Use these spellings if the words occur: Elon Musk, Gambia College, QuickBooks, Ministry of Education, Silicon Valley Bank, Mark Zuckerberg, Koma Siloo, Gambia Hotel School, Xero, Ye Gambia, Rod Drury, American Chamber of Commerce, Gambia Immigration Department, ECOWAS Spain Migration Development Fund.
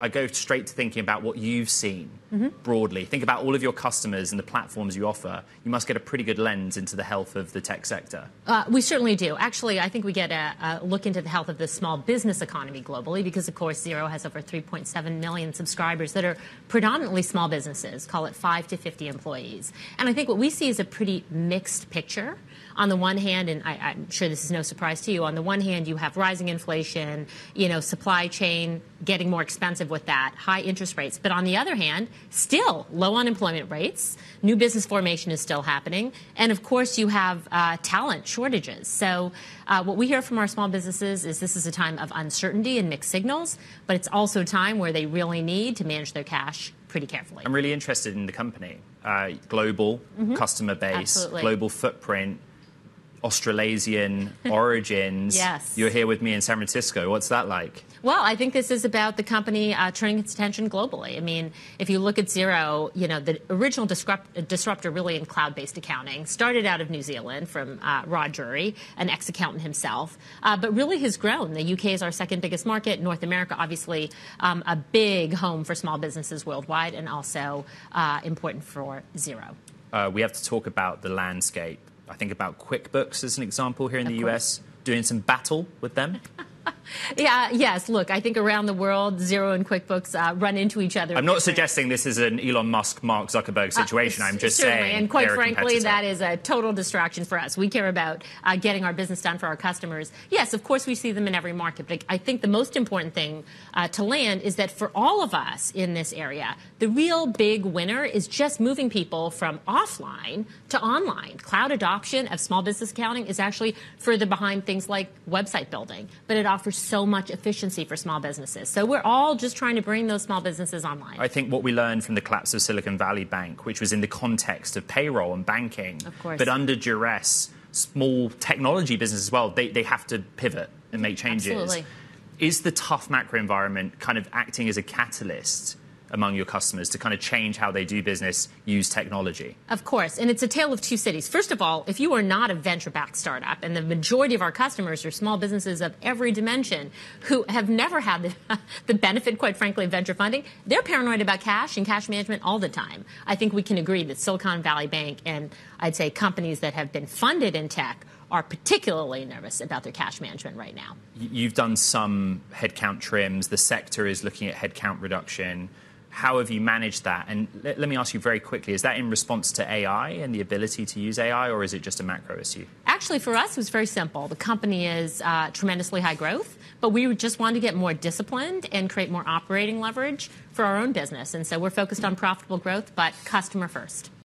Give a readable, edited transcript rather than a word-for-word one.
I go straight to thinking about what you've seen broadly. Think about all of your customers and the platforms you offer. You must get a pretty good lens into the health of the tech sector. We certainly do. Actually, I think we get a look into the health of the small business economy globally because, of course, Xero has over 3.7 million subscribers that are predominantly small businesses, call it 5 to 50 employees. And I think what we see is a pretty mixed picture. On the one hand, and I'm sure this is no surprise to you, on the one hand, you have rising inflation, you know, supply chain getting more expensive with that, high interest rates. But on the other hand, still low unemployment rates, new business formation is still happening. And of course, you have talent shortages. So what we hear from our small businesses is this is a time of uncertainty and mixed signals, but it's also a time where they really need to manage their cash pretty carefully. I'm really interested in the company, global customer base, global footprint, Australasian origins. Yes. You're here with me in San Francisco. What's that like? Well, I think this is about the company turning its attention globally. I mean, if you look at Xero, you know, the original disruptor really in cloud-based accounting started out of New Zealand from Rod Drury, an ex-accountant himself, but really has grown. The UK is our second biggest market. North America, obviously, a big home for small businesses worldwide and also important for Xero. We have to talk about the landscape. I think about QuickBooks as an example here in the US, doing some battle with them. Yeah, yes. Look, I think around the world, Xero and QuickBooks run into each other. I'm not suggesting this is an Elon Musk, Mark Zuckerberg situation. I'm just saying. And quite frankly, that is a total distraction for us. We care about getting our business done for our customers. Yes, of course, we see them in every market. But I think the most important thing to land is that for all of us in this area, the real big winner is just moving people from offline to online. Cloud adoption of small business accounting is actually further behind things like website building, but it offers so much efficiency for small businesses. So we're all just trying to bring those small businesses online. I think what we learned from the collapse of Silicon Valley Bank, which was in the context of payroll and banking, of course, but under duress, small technology businesses as well, they have to pivot and make changes. Absolutely. Is the tough macro environment kind of acting as a catalyst among your customers to kind of change how they do business, use technology? Of course, and it's a tale of two cities. First of all, if you are not a venture-backed startup, and the majority of our customers are small businesses of every dimension who have never had the benefit, quite frankly, of venture funding, they're paranoid about cash and cash management all the time. I think we can agree that Silicon Valley Bank and I'd say companies that have been funded in tech are particularly nervous about their cash management right now. You've done some headcount trims. The sector is looking at headcount reduction. How have you managed that? And let me ask you very quickly, is that in response to AI and the ability to use AI, or is it just a macro issue? Actually, for us, it was very simple. The company is tremendously high growth, but we just wanted to get more disciplined and create more operating leverage for our own business. And so we're focused on profitable growth, but customer first.